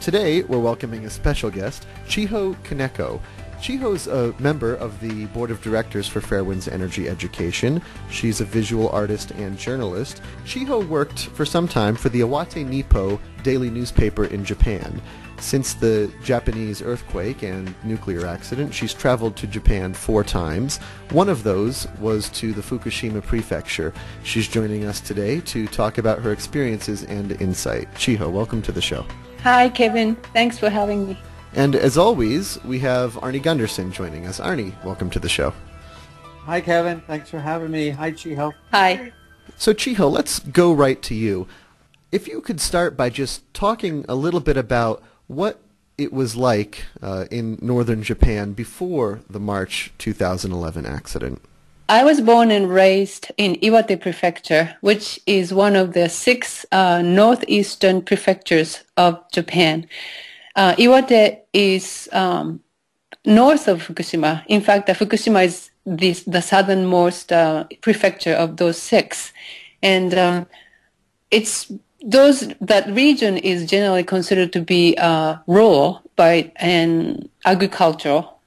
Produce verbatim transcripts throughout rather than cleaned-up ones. Today, we're welcoming a special guest, Chiho Kaneko. Chiho's a member of the board of directors for Fairwinds Energy Education. She's a visual artist and journalist. Chiho worked for some time for the Iwate Nippo daily newspaper in Japan. Since the Japanese earthquake and nuclear accident, she's traveled to Japan four times. One of those was to the Fukushima prefecture. She's joining us today to talk about her experiences and insight. Chiho, welcome to the show. Hi, Kevin. Thanks for having me. And as always, we have Arnie Gunderson joining us. Arnie, welcome to the show. Hi, Kevin. Thanks for having me. Hi, Chiho. Hi. So, Chiho, let's go right to you. If you could start by just talking a little bit about what it was like uh, in northern Japan before the March two thousand eleven accident. I was born and raised in Iwate Prefecture, which is one of the six uh, northeastern prefectures of Japan. Uh, Iwate is um, north of Fukushima. In fact, uh, Fukushima is the, the southernmost uh, prefecture of those six. And um, it's... Those that region is generally considered to be uh, rural by and agricultural,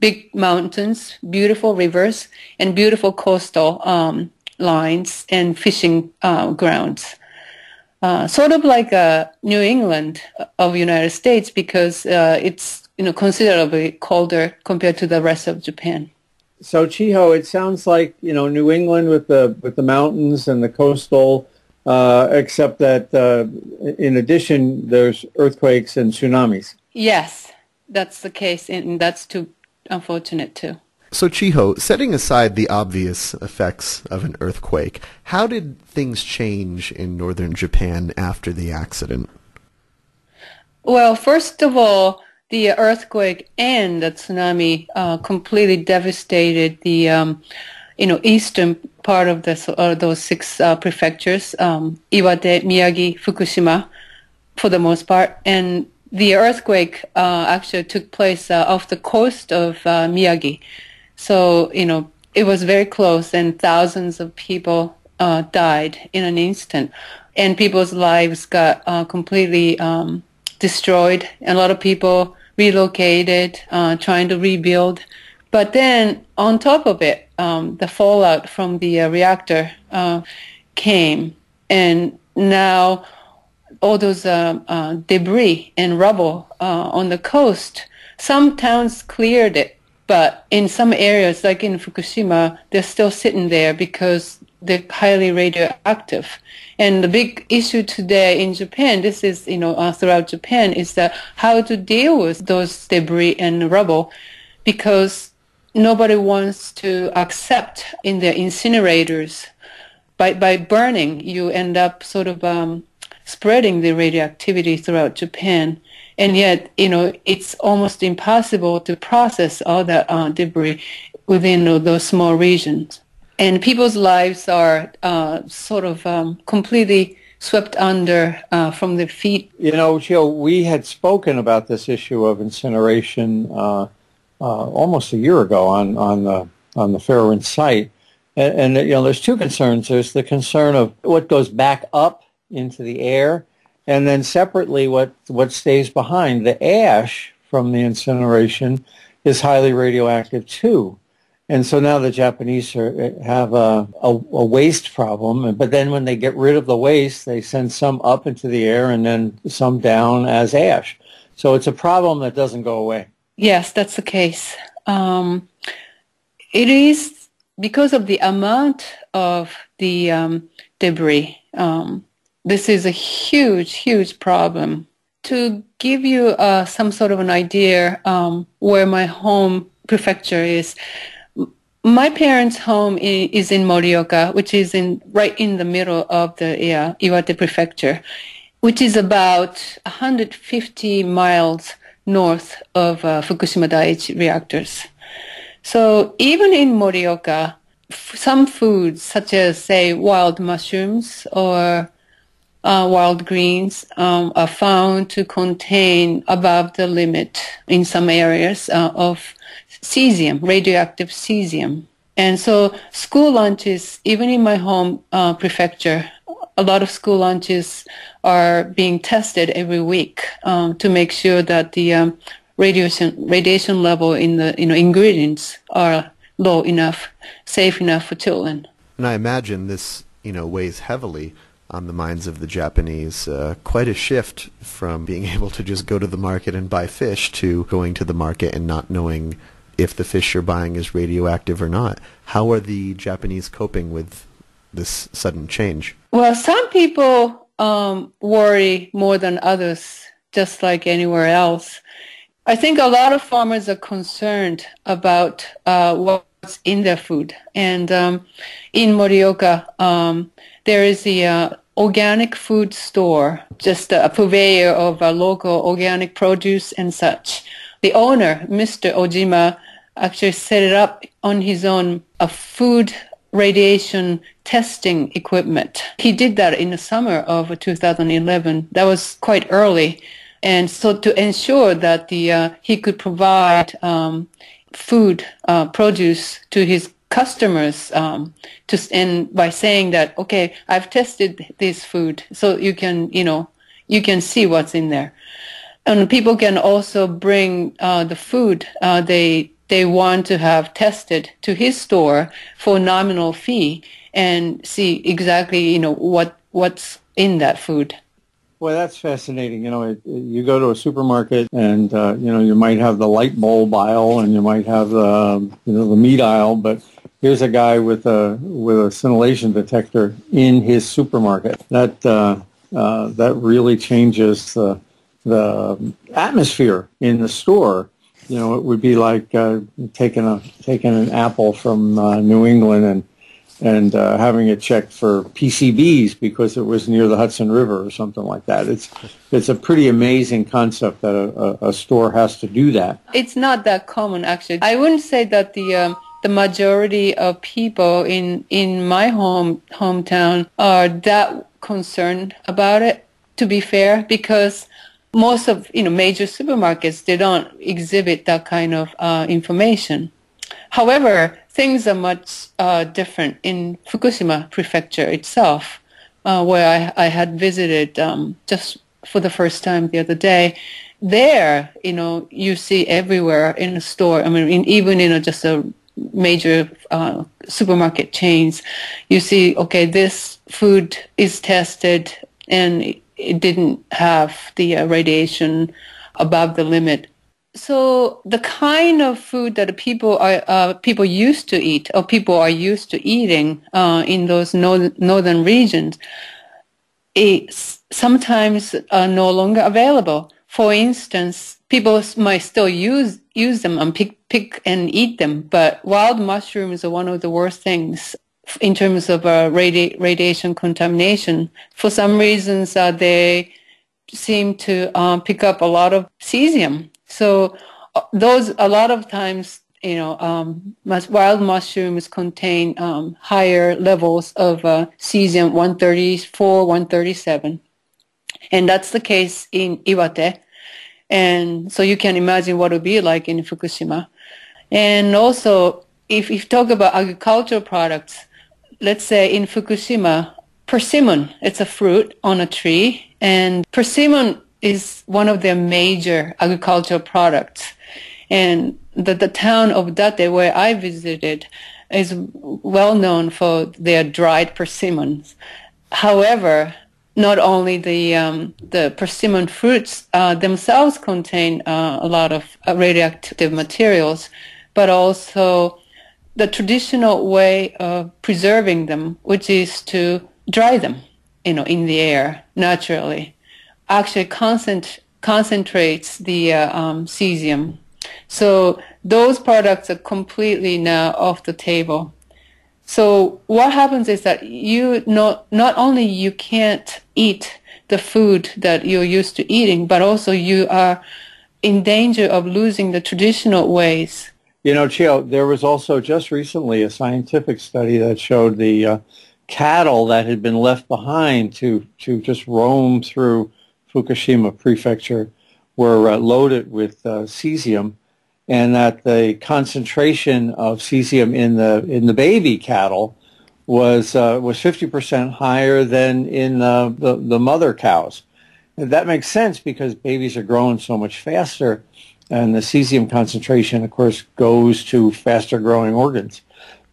big mountains, beautiful rivers, and beautiful coastal um, lines and fishing uh, grounds. Uh, sort of like uh, New England of United States, because uh, it's you know considerably colder compared to the rest of Japan. So Chiho, it sounds like you know New England with the with the mountains and the coastal. Uh, except that, uh, in addition, there's earthquakes and tsunamis. Yes, that's the case, and that's too unfortunate, too. So, Chiho, setting aside the obvious effects of an earthquake, how did things change in northern Japan after the accident? Well, first of all, the earthquake and the tsunami uh, completely devastated the um, you know, eastern part of this, uh, those six uh, prefectures, um, Iwate, Miyagi, Fukushima, for the most part. And the earthquake uh, actually took place uh, off the coast of uh, Miyagi. So, you know, it was very close, and thousands of people uh, died in an instant. And people's lives got uh, completely um, destroyed. And a lot of people relocated, uh, trying to rebuild. But then, on top of it, um, the fallout from the uh, reactor uh, came, and now all those uh, uh, debris and rubble uh, on the coast, some towns cleared it, but in some areas, like in Fukushima, they're still sitting there because they're highly radioactive. And the big issue today in Japan, this is, you know, uh, throughout Japan, is that how to deal with those debris and rubble, because nobody wants to accept in their incinerators. By by burning, you end up sort of um, spreading the radioactivity throughout Japan. And yet, you know, it's almost impossible to process all that uh, debris within uh, those small regions. And people's lives are uh, sort of um, completely swept under uh, from their feet. You know, Jill, we had spoken about this issue of incineration uh Uh, almost a year ago on on the on the Fairwinds site, and, and you know there's two concerns. There's the concern of what goes back up into the air, and then separately what what stays behind. The ash from the incineration is highly radioactive too, and so now the Japanese are, have a, a a waste problem. But then when they get rid of the waste, they send some up into the air and then some down as ash. So it's a problem that doesn't go away. Yes, that's the case. Um, it is because of the amount of the um, debris. Um, this is a huge, huge problem. To give you uh, some sort of an idea um, where my home prefecture is, my parents' home is in Morioka, which is in right in the middle of the uh, Iwate Prefecture, which is about one hundred fifty miles north of uh, Fukushima Daiichi reactors. So even in Morioka, f some foods such as, say, wild mushrooms or uh, wild greens um, are found to contain above the limit in some areas uh, of cesium, radioactive cesium. And so school lunches, even in my home uh, prefecture, a lot of school lunches are being tested every week um, to make sure that the um, radiation radiation level in the you know ingredients are low enough, safe enough for children. And I imagine this you know weighs heavily on the minds of the Japanese. Uh, quite a shift from being able to just go to the market and buy fish to going to the market and not knowing if the fish you're buying is radioactive or not. How are the Japanese coping with this sudden change? Well, some people um, worry more than others, just like anywhere else. I think a lot of farmers are concerned about uh, what's in their food. And um, in Morioka, um, there is the uh, organic food store, just a purveyor of uh, local organic produce and such. The owner, Mister Ojima, actually set it up on his own, a food radiation testing equipment. He did that in the summer of two thousand eleven. That was quite early. And so to ensure that the uh, he could provide um, food uh, produce to his customers, um, to, and by saying that, okay, I've tested this food, so you can, you know, you can see what's in there. And people can also bring uh, the food uh, they they want to have tested to his store for a nominal fee and see exactly, you know, what what's in that food. Well, that's fascinating. You know, it, you go to a supermarket, and uh, you know, you might have the light bulb aisle, and you might have the you know the meat aisle, but here's a guy with a with a scintillation detector in his supermarket. That uh, uh, that really changes the the atmosphere in the store. You know, it would be like uh, taking a taking an apple from uh, New England and. and uh, having it checked for P C Bs because it was near the Hudson River or something like that. It's, it's a pretty amazing concept that a, a, a store has to do that. It's not that common, actually. I wouldn't say that the, um, the majority of people in, in my home hometown are that concerned about it, to be fair, because most of you know major supermarkets, they don't exhibit that kind of uh, information. However, things are much uh, different in Fukushima Prefecture itself, uh, where I, I had visited um, just for the first time the other day. There, you know, you see everywhere in a store. I mean, in, even you know, just a major uh, supermarket chains, you see. Okay, this food is tested, and it didn't have the uh, radiation above the limit. So the kind of food that people are uh, people used to eat, or people are used to eating uh, in those no northern regions, is sometimes uh, no longer available. For instance, people might still use use them and pick pick and eat them, but wild mushrooms are one of the worst things in terms of uh, radi radiation contamination. For some reasons, uh, they seem to um, pick up a lot of cesium. So those, a lot of times, you know, um, wild mushrooms contain um, higher levels of uh, cesium one thirty-four, one thirty-seven. And that's the case in Iwate. And so you can imagine what it would be like in Fukushima. And also, if you talk about agricultural products, let's say in Fukushima, persimmon, it's a fruit on a tree, and persimmon is one of their major agricultural products. And the, the town of Date, where I visited, is well known for their dried persimmons. However, not only the, um, the persimmon fruits uh, themselves contain uh, a lot of radioactive materials, but also the traditional way of preserving them, which is to dry them, you know, in the air naturally, actually concent concentrates the uh, um, cesium. So those products are completely now off the table. So what happens is that you not, not only you can't eat the food that you're used to eating, but also you are in danger of losing the traditional ways. You know, Chiho, there was also just recently a scientific study that showed the uh, cattle that had been left behind to, to just roam through Fukushima Prefecture were uh, loaded with uh, cesium, and that the concentration of cesium in the in the baby cattle was uh, was fifty percent higher than in uh, the, the mother cows. And that makes sense because babies are growing so much faster, and the cesium concentration, of course, goes to faster-growing organs.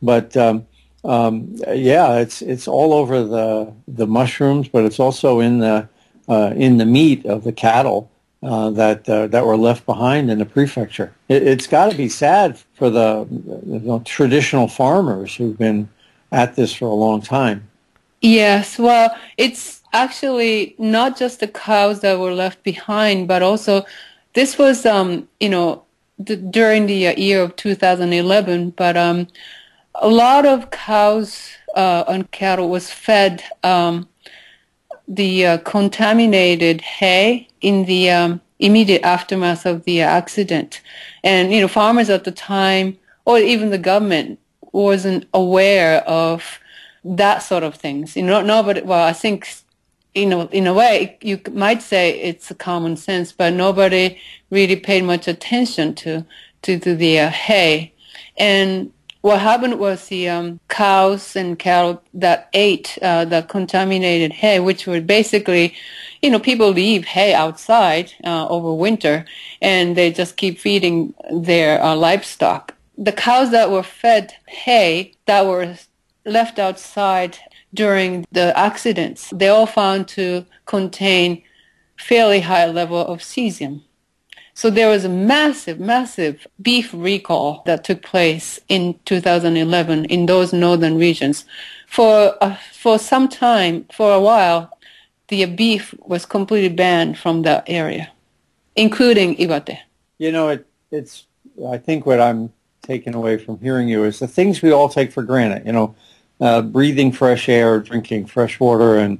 But um, um, yeah, it's it's all over the the mushrooms, but it's also in the uh, in the meat of the cattle uh, that uh, that were left behind in the prefecture. It, it's got to be sad for the, you know, traditional farmers who've been at this for a long time. Yes, well, it's actually not just the cows that were left behind, but also this was, um, you know, the, during the uh, year of two thousand eleven, but um, a lot of cows uh, and cattle was fed um, the uh, contaminated hay in the um, immediate aftermath of the accident. And, you know, farmers at the time, or even the government, wasn't aware of that sort of things. You know, nobody, well, I think, you know, in a way, you might say it's common sense, but nobody really paid much attention to to, to the uh, hay. And what happened was the um, cows and cattle that ate uh, the contaminated hay, which were basically, you know, people leave hay outside uh, over winter, and they just keep feeding their uh, livestock. The cows that were fed hay that were left outside during the accidents, they all found to contain fairly high level of cesium. So there was a massive, massive beef recall that took place in two thousand eleven in those northern regions. For uh, for some time, for a while, the beef was completely banned from that area, including Iwate. You know, it, it's. I think what I'm taken away from hearing you is the things we all take for granted, you know, uh, breathing fresh air, drinking fresh water, and,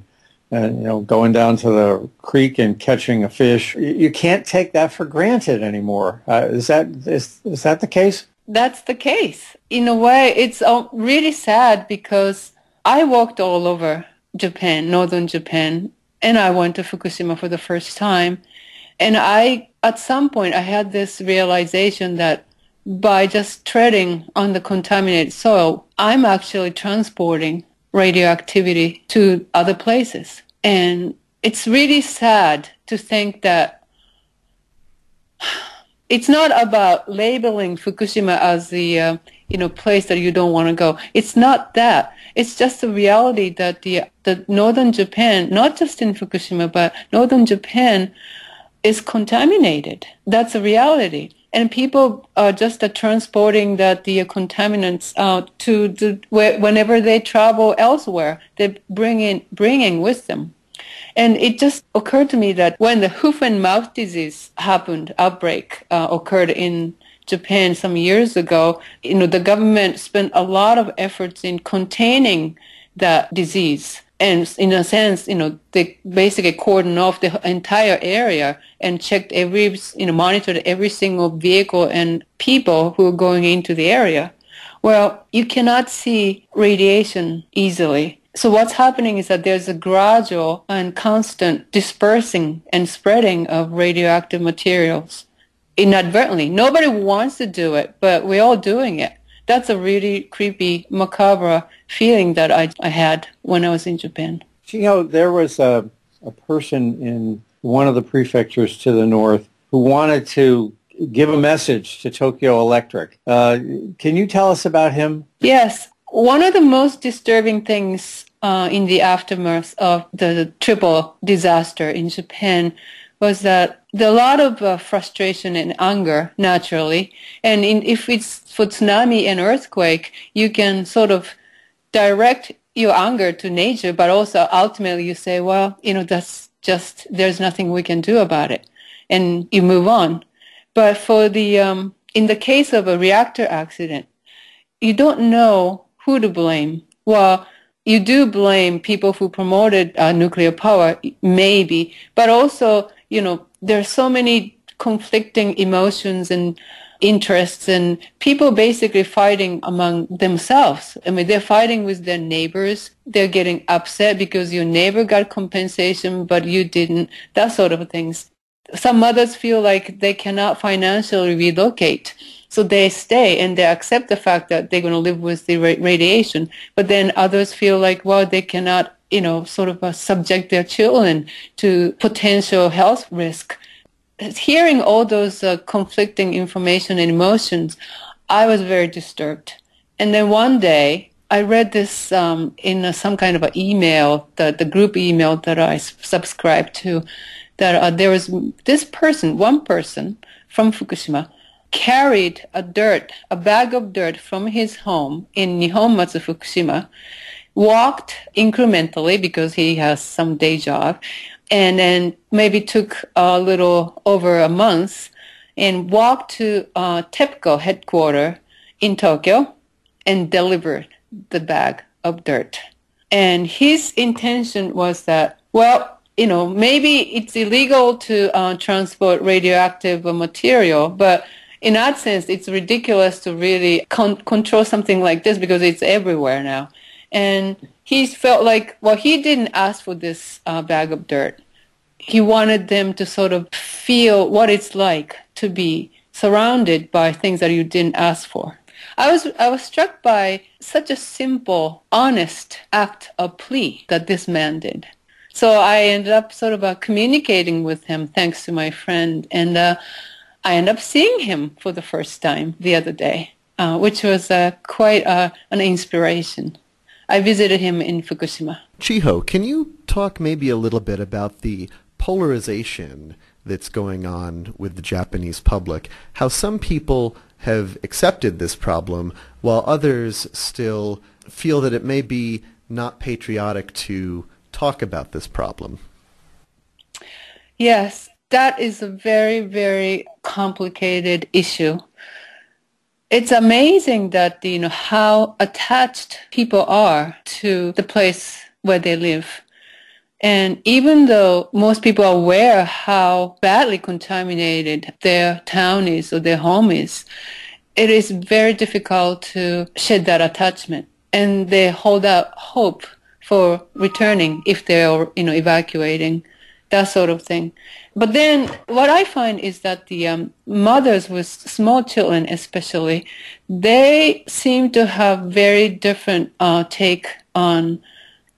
and, you know, going down to the creek and catching a fish. You can't take that for granted anymore. Uh, is that is, is that the case? That's the case. In a way, it's really sad because I walked all over Japan, northern Japan, and I went to Fukushima for the first time. And I, at some point, I had this realization that by just treading on the contaminated soil, I'm actually transporting radioactivity to other places. And it's really sad to think that it's not about labeling Fukushima as the uh, you know, place that you don't want to go. It's not that. It's just the reality that the, the northern Japan, not just in Fukushima, but northern Japan is contaminated. That's a reality. And people are just uh, transporting that the contaminants uh, to, to wh whenever they travel elsewhere, they bring in bringing with them. And it just occurred to me that when the hoof and mouth disease happened, outbreak uh, occurred in Japan some years ago, you know, the government spent a lot of efforts in containing that disease. And in a sense, you know, they basically cordoned off the entire area and checked every, you know, monitored every single vehicle and people who are going into the area. Well, you cannot see radiation easily. So what's happening is that there's a gradual and constant dispersing and spreading of radioactive materials inadvertently. Nobody wants to do it, but we're all doing it. That's a really creepy, macabre feeling that I, I had when I was in Japan. You know, there was a, a person in one of the prefectures to the north who wanted to give a message to Tokyo Electric. Uh, can you tell us about him? Yes. One of the most disturbing things uh, in the aftermath of the triple disaster in Japan was that there are a lot of uh, frustration and anger, naturally. And in, if it's for tsunami and earthquake, you can sort of direct your anger to nature, but also ultimately you say, well, you know, that's just, there's nothing we can do about it. And you move on. But for the, um, in the case of a reactor accident, you don't know who to blame. Well, you do blame people who promoted uh, nuclear power, maybe, but also, you know, there are so many conflicting emotions and interests, and people basically fighting among themselves. I mean, they're fighting with their neighbors. They're getting upset because your neighbor got compensation, but you didn't, that sort of things. Some mothers feel like they cannot financially relocate, So they stay and they accept the fact that they're going to live with the ra radiation. But then others feel like, well, they cannot, you know, sort of uh, subject their children to potential health risk. Hearing all those uh, conflicting information and emotions, I was very disturbed. And then one day, I read this um, in uh, some kind of an email, the, the group email that I subscribed to, that uh, there was this person, one person from Fukushima, carried a dirt, a bag of dirt from his home in Nihonmatsu, Fukushima, walked incrementally because he has some day job, and then maybe took a little over a month and walked to uh, TEPCO headquarters in Tokyo and delivered the bag of dirt. And his intention was that, well, you know, maybe it's illegal to uh, transport radioactive material, but in that sense, it's ridiculous to really con control something like this because it's everywhere now. And he felt like, well, he didn't ask for this uh, bag of dirt. He wanted them to sort of feel what it's like to be surrounded by things that you didn't ask for. I was, I was struck by such a simple, honest act of plea that this man did. So I ended up sort of uh, communicating with him thanks to my friend. And uh, I ended up seeing him for the first time the other day, uh, which was uh, quite uh, an inspiration. I visited him in Fukushima. Chiho, can you talk maybe a little bit about the polarization that's going on with the Japanese public? How some people have accepted this problem, while others still feel that it may be not patriotic to talk about this problem? Yes. That is a very, very complicated issue. It's amazing that, you know, how attached people are to the place where they live. And even though most people are aware how badly contaminated their town is or their home is, it is very difficult to shed that attachment. And they hold out hope for returning if they are, you know, evacuating, that sort of thing. But then what I find is that the um, mothers with small children especially, they seem to have very different uh, take on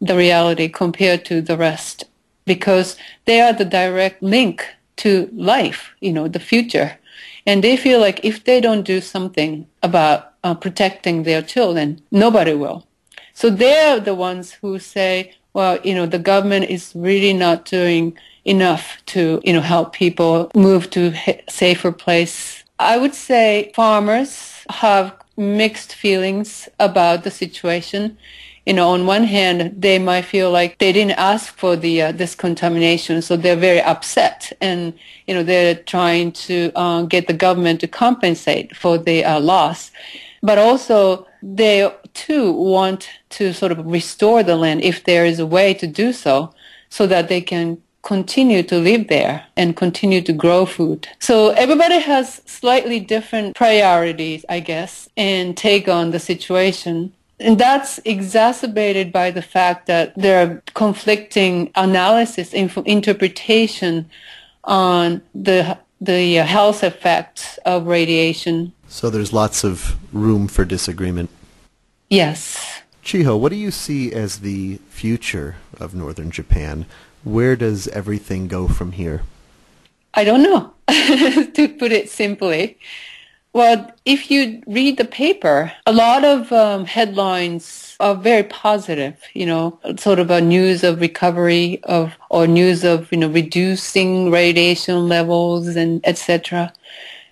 the reality compared to the rest, because they are the direct link to life, you know, the future. And they feel like if they don't do something about uh, protecting their children, nobody will. So they're the ones who say, well, you know, the government is really not doing enough to, you know, help people move to a safer place. I would say farmers have mixed feelings about the situation. You know, on one hand, they might feel like they didn't ask for the uh, this contamination, so they're very upset, and you know, they're trying to uh, get the government to compensate for the uh, loss. But also, they too want to sort of restore the land if there is a way to do so, so that they can continue to live there and continue to grow food. So everybody has slightly different priorities, I guess, and take on the situation. And that's exacerbated by the fact that there are conflicting analysis, inf interpretation on the, the health effects of radiation. So there's lots of room for disagreement. Yes. Chiho, what do you see as the future of northern Japan? Where does everything go from here? I don't know, to put it simply. Well, if you read the paper, a lot of um, headlines are very positive, you know, sort of a news of recovery of, or news of, you know, reducing radiation levels and et cetera.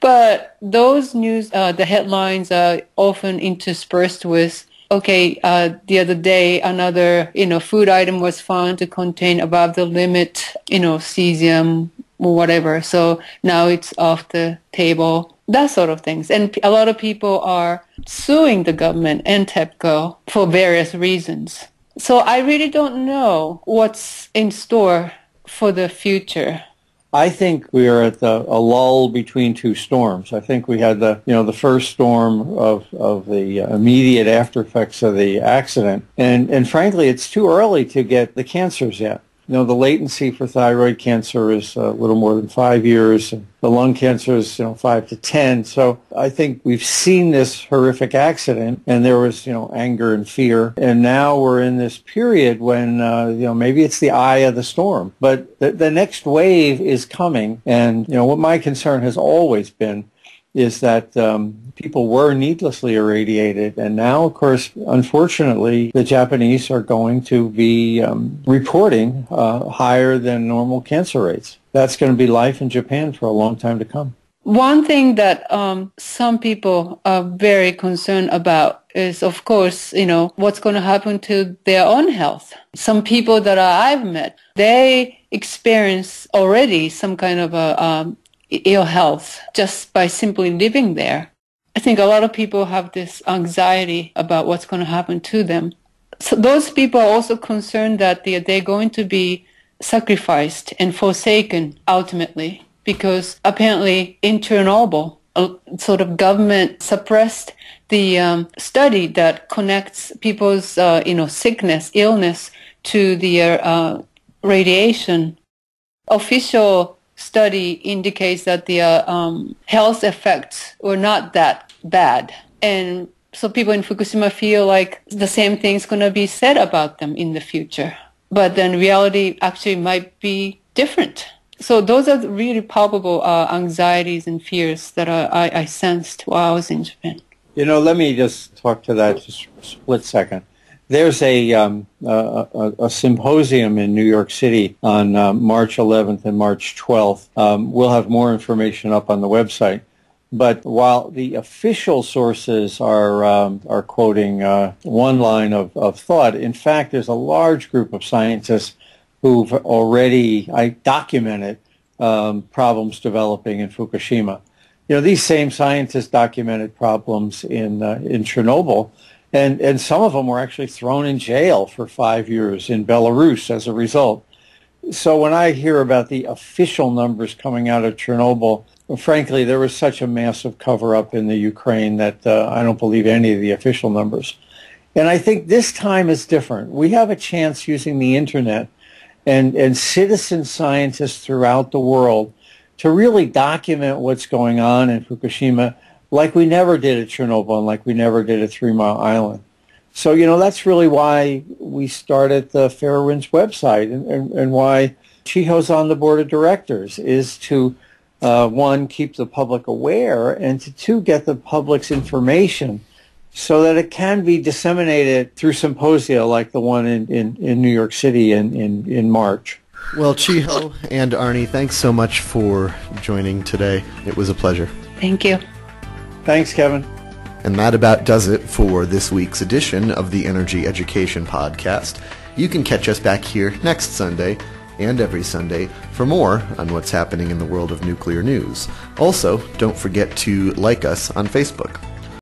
But those news, uh, the headlines are often interspersed with, okay, uh, the other day another, you know, food item was found to contain above the limit, you know, cesium or whatever. So now it's off the table. That sort of things. And a lot of people are suing the government and TEPCO for various reasons. So I really don't know what's in store for the future. I think we are at the, a lull between two storms. I think we had the, you know, the first storm of, of the immediate after effects of the accident. And, and frankly, it's too early to get the cancers yet. You know, the latency for thyroid cancer is a little more than five years. And the lung cancer is, you know, five to ten. So I think we've seen this horrific accident, and there was, you know, anger and fear. And now we're in this period when, uh, you know, maybe it's the eye of the storm. But the, the next wave is coming. And, you know, what my concern has always been is that um, people were needlessly irradiated. And now, of course, unfortunately, the Japanese are going to be um, reporting uh, higher than normal cancer rates. That's going to be life in Japan for a long time to come. One thing that um, some people are very concerned about is, of course, you know, what's going to happen to their own health. Some people that I've met, they experience already some kind of a um, ill health just by simply living there. I think a lot of people have this anxiety about what's going to happen to them. So those people are also concerned that they're going to be sacrificed and forsaken ultimately, because apparently in Chernobyl, a sort of government suppressed the um, study that connects people's uh, you know, sickness, illness to the uh, radiation. Official study indicates that the uh, um, health effects were not that bad. And so people in Fukushima feel like the same thing's going to be said about them in the future. But then reality actually might be different. So those are the really palpable uh, anxieties and fears that I, I, I sensed while I was in Japan. You know, let me just talk to that just a split second. There's a, um, a, a symposium in New York City on uh, March eleventh and March twelfth. Um, we'll have more information up on the website. But while the official sources are, um, are quoting uh, one line of, of thought, in fact, there's a large group of scientists who've already I, documented um, problems developing in Fukushima. You know, these same scientists documented problems in, uh, in Chernobyl. And, and some of them were actually thrown in jail for five years in Belarus as a result. So when I hear about the official numbers coming out of Chernobyl, frankly, there was such a massive cover-up in the Ukraine that uh, I don't believe any of the official numbers. And I think this time is different. We have a chance using the Internet and, and citizen scientists throughout the world to really document what's going on in Fukushima, like we never did at Chernobyl and like we never did at Three Mile Island. So, you know, that's really why we started the Fairwinds website and, and, and why Chiho's on the board of directors, is to, uh, one, keep the public aware, and to, two, get the public's information so that it can be disseminated through symposia like the one in, in, in New York City in, in, in March. Well, Chiho and Arnie, thanks so much for joining today. It was a pleasure. Thank you. Thanks, Kevin. And that about does it for this week's edition of the Energy Education Podcast. You can catch us back here next Sunday and every Sunday for more on what's happening in the world of nuclear news. Also, don't forget to like us on Facebook.